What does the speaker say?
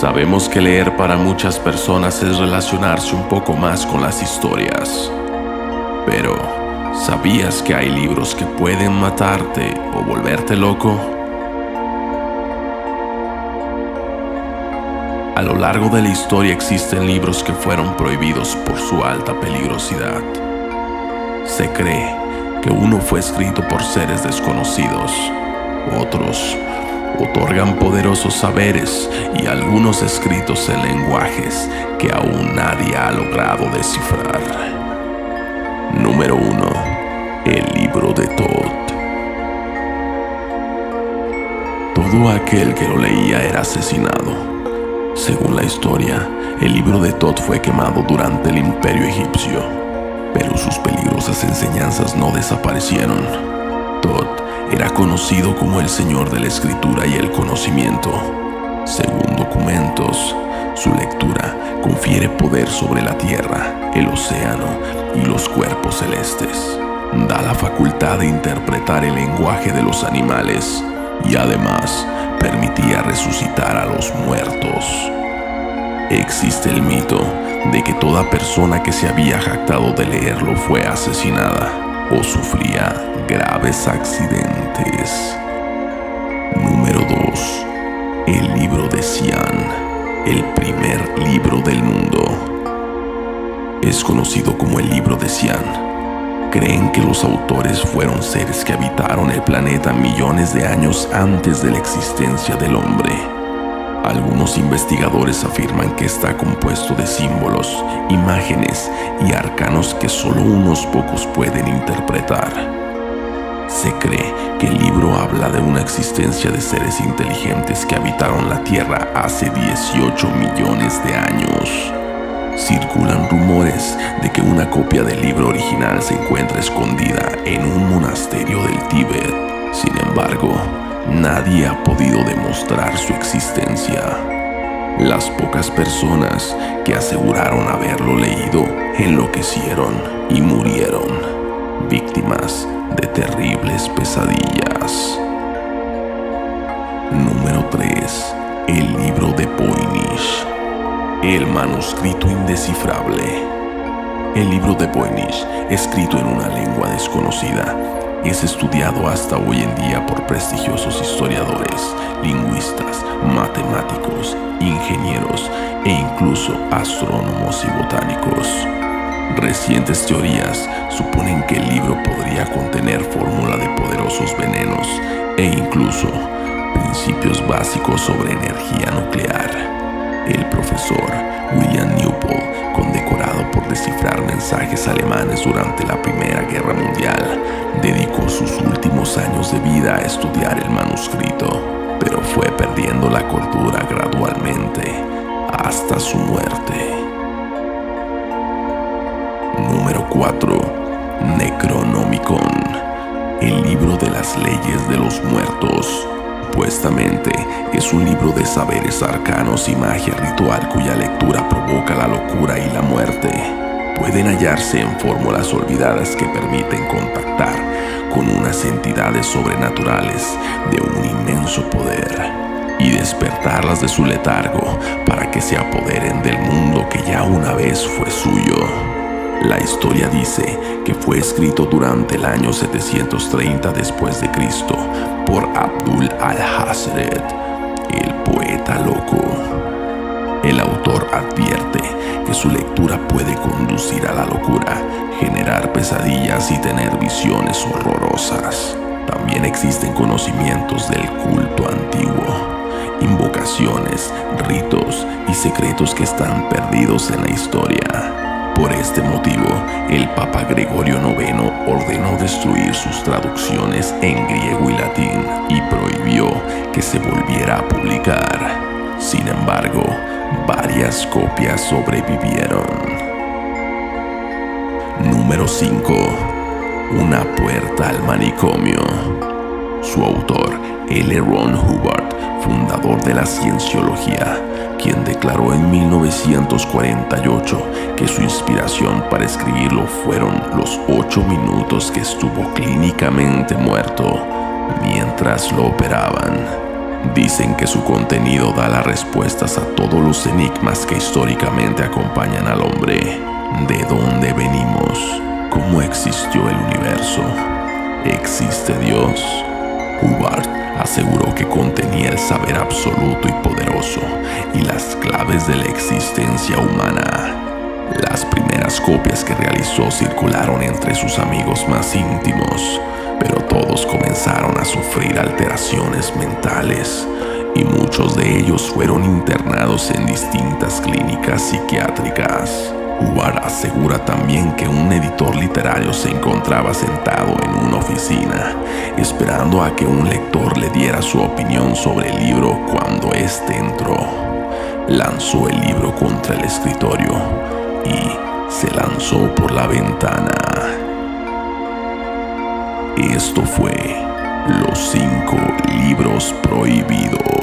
Sabemos que leer para muchas personas es relacionarse un poco más con las historias. Pero, ¿sabías que hay libros que pueden matarte o volverte loco? A lo largo de la historia existen libros que fueron prohibidos por su alta peligrosidad. Se cree que uno fue escrito por seres desconocidos, otros otorgan poderosos saberes y algunos escritos en lenguajes que aún nadie ha logrado descifrar. Número 1. El libro de Thoth. Todo aquel que lo leía era asesinado. Según la historia, el libro de Thoth fue quemado durante el Imperio Egipcio, pero sus peligrosas enseñanzas no desaparecieron. Thoth era conocido como el señor de la escritura y el conocimiento. Según documentos, su lectura confiere poder sobre la tierra, el océano y los cuerpos celestes. Da la facultad de interpretar el lenguaje de los animales y además permitía resucitar a los muertos. Existe el mito de que toda persona que se había jactado de leerlo fue asesinada o sufría graves accidentes. Número 2. El libro de Dzyan, el primer libro del mundo. Es conocido como el libro de Dzyan. Creen que los autores fueron seres que habitaron el planeta millones de años antes de la existencia del hombre. Algunos investigadores afirman que está compuesto de símbolos, imágenes y arcanos que solo unos pocos pueden interpretar. Se cree que el libro habla de una existencia de seres inteligentes que habitaron la Tierra hace 18 millones de años. Circulan rumores de que una copia del libro original se encuentra escondida en un monasterio del Tíbet. Sin embargo, nadie ha podido demostrar su existencia. Las pocas personas que aseguraron haberlo leído enloquecieron y murieron, víctimas de terribles pesadillas. Número 3. El libro de Poinish. El manuscrito indescifrable. El libro de Poinish, escrito en una lengua desconocida, es estudiado hasta hoy en día por prestigiosos historiadores, lingüistas, matemáticos, ingenieros e incluso astrónomos y botánicos. Recientes teorías suponen que el libro podría contener fórmula de poderosos venenos e incluso principios básicos sobre energía nuclear. El profesor William Newport, condecorado por descifrar mensajes alemanes durante la Primera Guerra Mundial, dedicó sus últimos años de vida a estudiar el manuscrito, pero fue perdiendo la cordura gradualmente hasta su muerte. Número 4. Necronomicon, el libro de las leyes de los muertos. Supuestamente es un libro de saberes arcanos y magia ritual cuya lectura provoca la locura y la muerte. Pueden hallarse en fórmulas olvidadas que permiten contactar con unas entidades sobrenaturales de un inmenso poder y despertarlas de su letargo para que se apoderen del mundo que ya una vez fue suyo. La historia dice que fue escrito durante el año 730 después de Cristo por Abdul Alhazred, el poeta loco. El autor advierte que su lectura puede conducir a la locura, generar pesadillas y tener visiones horrorosas. También existen conocimientos del culto antiguo, invocaciones, ritos y secretos que están perdidos en la historia. Por este motivo, el Papa Gregorio Noveno ordenó destruir sus traducciones en griego y latín y prohibió que se volviera a publicar. Sin embargo, varias copias sobrevivieron. Número 5. Una puerta al manicomio. Su autor, L. Ron Hubbard, fundador de la cienciología, quien declaró en 1948 que su inspiración para escribirlo fueron los 8 minutos que estuvo clínicamente muerto mientras lo operaban. Dicen que su contenido da las respuestas a todos los enigmas que históricamente acompañan al hombre. ¿De dónde venimos? ¿Cómo existió el universo? ¿Existe Dios? Hubbard aseguró que contenía el saber absoluto y poderoso y las claves de la existencia humana. Las primeras copias que realizó circularon entre sus amigos más íntimos, pero todos comenzaron a sufrir alteraciones mentales y muchos de ellos fueron internados en distintas clínicas psiquiátricas. Hubbard asegura también que un editor literario se encontraba sentado en una oficina, esperando a que un lector le diera su opinión sobre el libro cuando éste entró. Lanzó el libro contra el escritorio y se lanzó por la ventana. Esto fue Los 5 libros prohibidos.